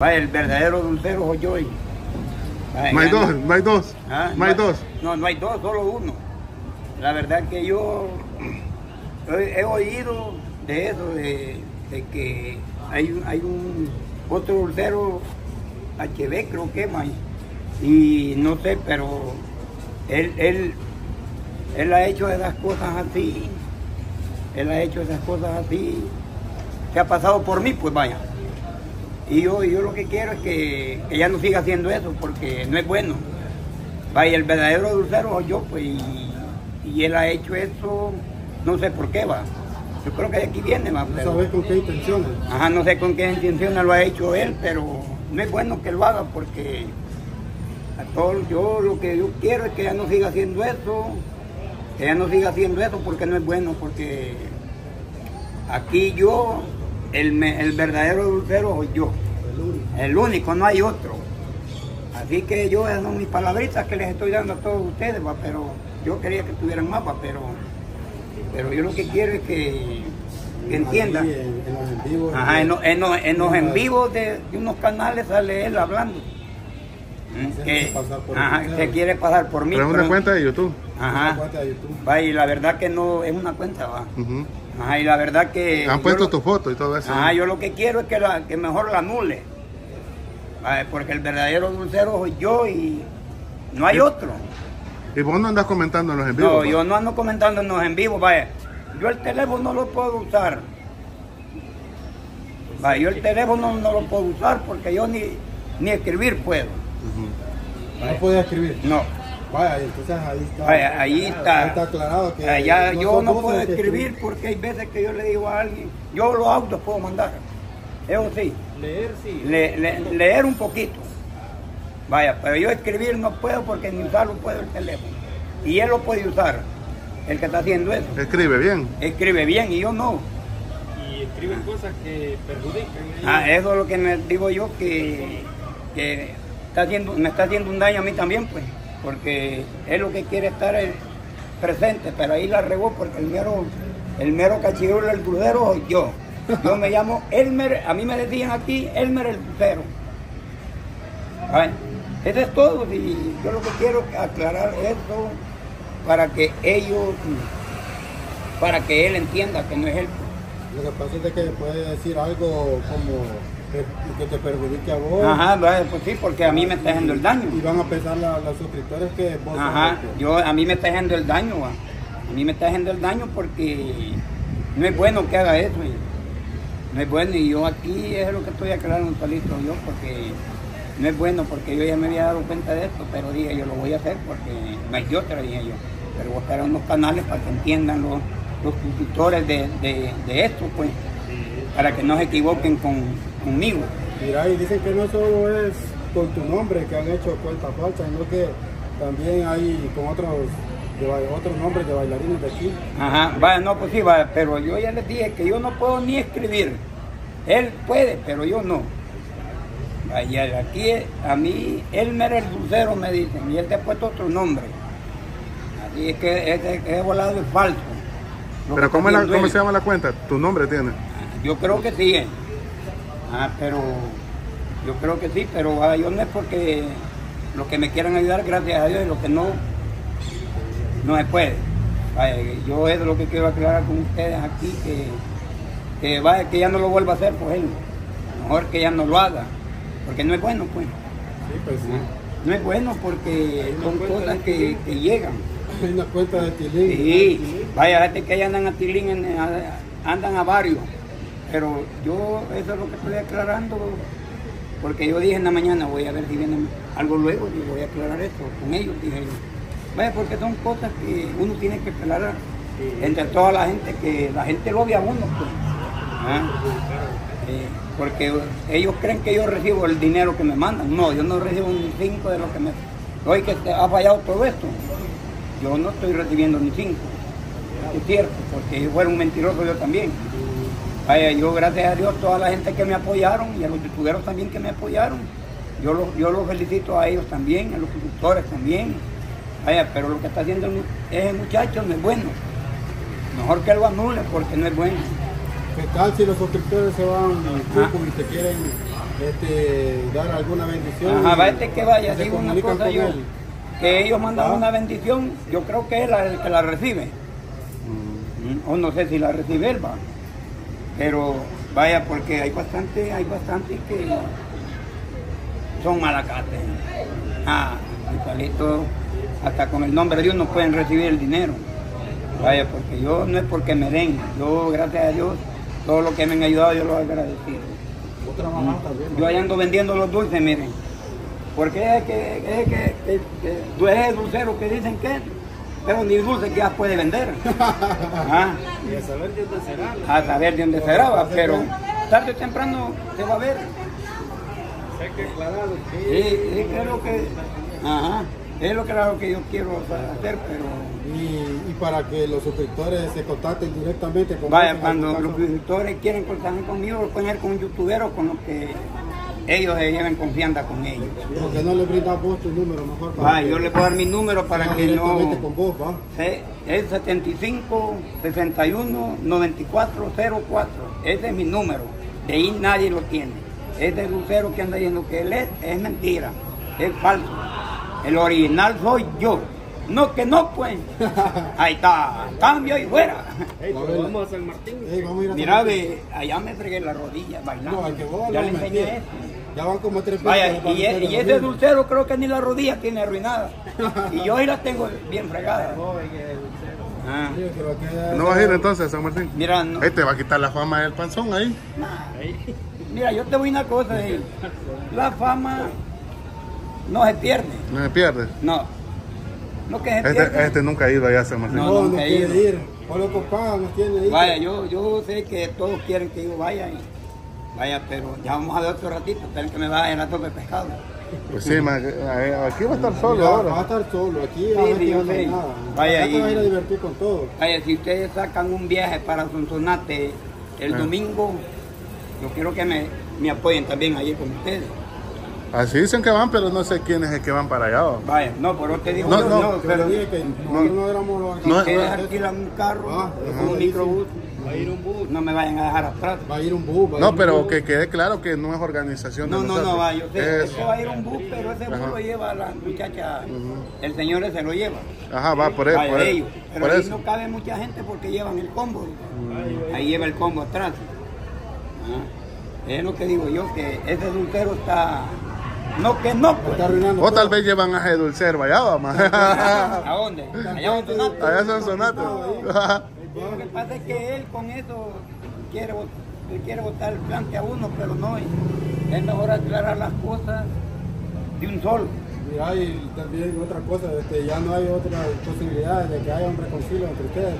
El verdadero dulcero soy yo. No hay dos, no hay dos. ¿Ah? No hay dos. No, no hay dos, solo uno. La verdad que yo he oído de eso, de que hay un otro dulcero, HB creo que más, y no sé, pero él ha hecho esas cosas así, que ha pasado por mí, pues vaya. Y yo lo que quiero es que ella no siga haciendo eso, porque no es bueno. Vaya, el verdadero dulcero soy yo, pues, y él ha hecho eso, no sé por qué, va. Yo creo que de aquí viene, va. Pero... ¿Sabes con qué intenciones? Ajá, no sé con qué intenciones lo ha hecho él, pero no es bueno que lo haga, porque a todos, yo lo que yo quiero es que ella no siga haciendo eso, porque no es bueno, porque aquí yo... El verdadero dulcero soy yo, el único, no hay otro. Así que yo, esas son mis palabritas que les estoy dando a todos ustedes, va, pero yo quería que tuvieran más, va, pero yo lo que quiero es que entiendan. Ajá, en los en vivos de unos canales sale él hablando. Que se quiere pasar por mí. Pero es una cuenta de YouTube. Ajá. Va, y la verdad que no es una cuenta, va. Ajá, y la verdad que... Han puesto tus fotos y todo eso. Ajá, yo lo que quiero es que mejor la anule. Porque el verdadero dulcero soy yo y no hay otro. ¿Y vos no andas comentando en los en vivo? No, yo no ando comentando en los en vivo, vaya. Yo el teléfono no lo puedo usar. Vaya, yo el teléfono no lo puedo usar porque yo ni escribir puedo. ¿No puedes escribir? No. Vaya, entonces ahí está. Vaya, ahí está aclarado que allá no, yo no puedo escribir porque hay veces que yo le digo a alguien, yo los autos puedo mandar, eso sí. Leer sí. Leer un poquito. Vaya, pero yo escribir no puedo porque ni usarlo puedo el teléfono. Y él lo puede usar, el que está haciendo eso. Escribe bien. Escribe bien y yo no. Y escriben cosas que perjudican. Eso es lo que me digo yo, que me está haciendo un daño a mí también, pues. Porque él lo que quiere estar es presente, pero ahí la regó porque el mero cachirulo, el dulcero soy yo. Yo me llamo Elmer, a mí me decían aquí Elmer el dulcero. Eso es todo, y yo lo que quiero es aclarar eso para que él entienda que no es él. Lo que pasa es que puede decir algo como... que te perjudique a vos. Ajá, pues sí, porque a mí me está haciendo el daño. Y van a pensar los suscriptores que vos... Ajá, a mí me está haciendo el daño, va. A mí me está haciendo el daño porque no es bueno que haga eso. No es bueno, y yo aquí es lo que estoy aclarando, Talito, yo, porque no es bueno, porque yo ya me había dado cuenta de esto, pero dije, yo lo voy a hacer porque no hay otra, dije yo. Pero voy a estar en unos canales para que entiendan los suscriptores de esto, pues, para que no se equivoquen conmigo. Mira, y dicen que no solo es con tu nombre que han hecho cuenta falsa, sino que también hay con otros nombres de bailarines de aquí. Ajá, vaya, no, pues sí, vaya, pero yo ya les dije que yo no puedo ni escribir. Él puede, pero yo no. Vaya, aquí a mí, Elmer el dulcero me dicen, y él te ha puesto otro nombre. Así es que ese volado es falso. Pero ¿cómo se llama la cuenta? ¿Tu nombre tiene? Yo creo que sí. Pero yo creo que sí, pero a Dios no es porque los que me quieran ayudar, gracias a Dios, y los que no, no se puede. Ay, yo eso es lo que quiero aclarar con ustedes aquí, que ya no lo vuelva a hacer, pues él, mejor que ya no lo haga, porque no es bueno, pues. Sí, pues sí. No es bueno porque son cosas que llegan. Hay una cuenta de Tilin. Sí, vaya, gente que ahí andan a Tilin, andan a varios. Pero yo, eso es lo que estoy aclarando, porque yo dije en la mañana, voy a ver si viene algo luego, y voy a aclarar esto con ellos, dije yo. Vaya, porque son cosas que uno tiene que aclarar entre toda la gente, que la gente lo ve a uno, pues. Porque ellos creen que yo recibo el dinero que me mandan. No, yo no recibo ni 5 de lo que me... Hoy que ha fallado todo esto, yo no estoy recibiendo ni 5. Es cierto, porque yo fuera un mentiroso yo también. Vaya, yo gracias a Dios, toda la gente que me apoyaron y a los youtuberos también que me apoyaron, yo los felicito a ellos también, a los suscriptores también. Vaya, pero lo que está haciendo ese muchacho no es bueno. Mejor que lo anule porque no es bueno. ¿Qué tal si los suscriptores se van al grupo y te quieren dar alguna bendición. Ajá, va que vaya, digo una cosa yo, él. Que ellos mandan una bendición, yo creo que él es el que la recibe. O no sé si la recibe él, va. Pero vaya, porque hay bastantes que son malacates. Ah, igualito, hasta con el nombre de Dios no pueden recibir el dinero. Vaya, porque yo no es porque me den, yo gracias a Dios, todo lo que me han ayudado yo lo agradecido. Yo ahí ando vendiendo los dulces, miren, porque es el dulcero que dicen que es, pero ni dulce que ya puede vender. Ajá. Y a saber de dónde será. A saber de dónde será, pero tarde o temprano se va a ver. Hay que aclararlo. Sí, creo que... Ajá. Es lo que yo quiero hacer, pero... Y para que los suscriptores se contacten directamente con... Vaya, cuando los suscriptores quieren contactar conmigo, lo pueden hacer con un youtubero, con los que ellos se lleven confianza con ellos. Porque no le brindas vos tu número, mejor para... Vaya, yo le puedo dar mi número para que no... con vos, ¿va? Es 75-61-9404. Ese es mi número. De ahí nadie lo tiene. Ese lucero que anda diciendo que él es mentira. Es falso. El original soy yo. No, que no, pues. Ahí está. Cambio y fuera. Hey, vamos a San Martín. Hey, vamos a ir a San Martín. Mira, allá me fregué la rodilla bailando. No, al que vos ya le enseñé esto. Ya van como 3 veces. Vaya, y ese dulcero creo que ni la rodilla tiene arruinada. Y yo ahí la tengo bien fregada. Ah. No vas a ir entonces a San Martín. Mira, no. Este va a quitar la fama del panzón ahí. Nah. Mira, yo te voy a una cosa. La fama... no se pierde. No se pierde. No. Lo que se pierde. Este nunca ha ido allá a San Martín. No, no quiere ir. O los papás no quieren ir. Vaya, yo sé que todos quieren que yo vaya. Vaya, pero ya vamos a ver otro ratito. Esperen que me vaya el atole de pescado. Pues sí, aquí va a estar solo ahora. Va a estar solo. Aquí no hay nada. Vaya, acá te vas a ir a divertir con todo. Vaya, si ustedes sacan un viaje para Sonsonate el domingo, yo quiero que me apoyen también allí con ustedes. Así dicen que van, pero no sé quién es el que van para allá. ¿O? Vaya, no, pero te digo, no, pero dije que no éramos los alcanzados. Si ustedes alquilan un carro, un microbús, va a ir un bus, no me vayan a dejar atrás. Va a ir un bus, va a ir un bus. No, pero que quede claro que no es organización de nosotros. No, va, yo sé, eso va a ir un bus, pero ese bus lo lleva la muchacha, el señor se lo lleva. Ajá, va, por eso. Por ellos. Pero por ahí eso no cabe mucha gente porque llevan el combo. Ahí lleva el combo atrás. Es lo que digo yo, que ese soltero está... No, que no, pues. O tal vez llevan a dulcero allá, vamos. ¿A dónde? Allá en Sonate. Allá en Sonate. Lo que pasa es que él con eso quiere botar el plante a uno, pero no. Es mejor aclarar las cosas de un solo. Mira, y también otra cosa, ya no hay otra posibilidad de que haya un reconcilio entre ustedes.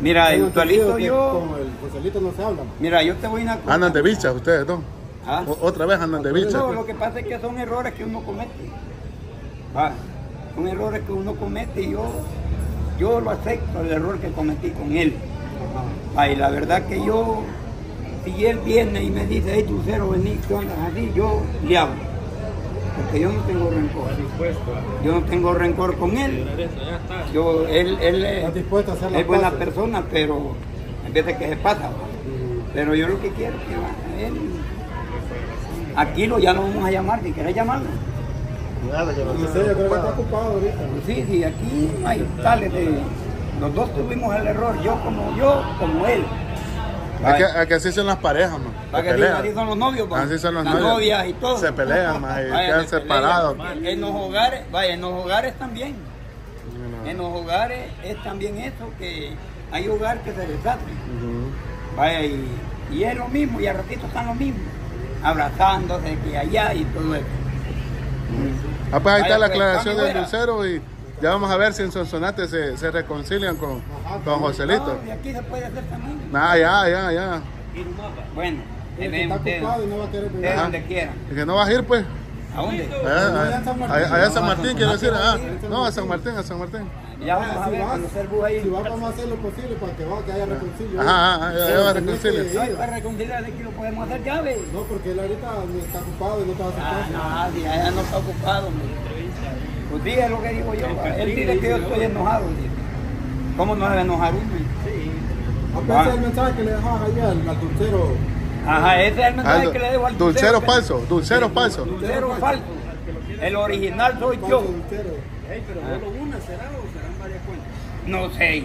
Mira, el Joselito yo... Con el Joselito no se habla. Mira, yo te voy a una cosa. Andan de bichas ustedes, ¿no? ¿Ah? Otra vez andan de bichas. No, lo que pasa es que son errores que uno comete. Son errores que uno comete y yo lo acepto, el error que cometí con él. Y la verdad que yo, si él viene y me dice, hey, dulcero, vení, ¿qué onda? Así yo le hablo. Porque yo no tengo rencor. Yo no tengo rencor con él. Él es buena persona, pero hay veces que se pasa. Pero yo lo que quiero es que él... Aquí ya lo vamos a llamar, si querés llamarlo. Claro, yo creo que está ocupado ahorita. Sí, aquí no hay tales de... Los dos tuvimos el error, yo como él. Es que así son las parejas, man. Así son los novios, man. Así son los novios. Las novias y todo. Se pelean, man, y quedan separados. En los hogares, vaya, en los hogares también. En los hogares es también eso, que hay hogares que se desatren. Vaya, y es lo mismo, y al ratito están lo mismo. Abrazándose que allá y todo eso. Ah, pues ahí está la aclaración del dulcero y ya vamos a ver si en Sonsonate se reconcilian con Joselito. No, y aquí se puede hacer también. Ah, ya. Bueno, te ven ustedes. De donde quieran. ¿Y que no vas a ir, pues? ¿A dónde? Allá en San Martín, quiero decir. No, a San Martín. Ya vamos a ver, conocer bus ahí. Si vamos a hacer lo posible para que haya reconcilio. Ya va a reconciliar. Para reconciliar aquí lo podemos hacer llave. No, porque él ahorita está ocupado y no está haciendo nada. Allá no está ocupado. Pues diga lo que digo yo. Él dice que yo estoy enojado. ¿Cómo no debe enojar uno? Sí. ¿A pesar del mensaje que le dejabas allá al dulcero? Ajá, este es el mensaje que le dejo al dulcero. Dulcero falso. Dulcero falso. El original soy yo. Pero solo una será o serán varias cuentas. No sé.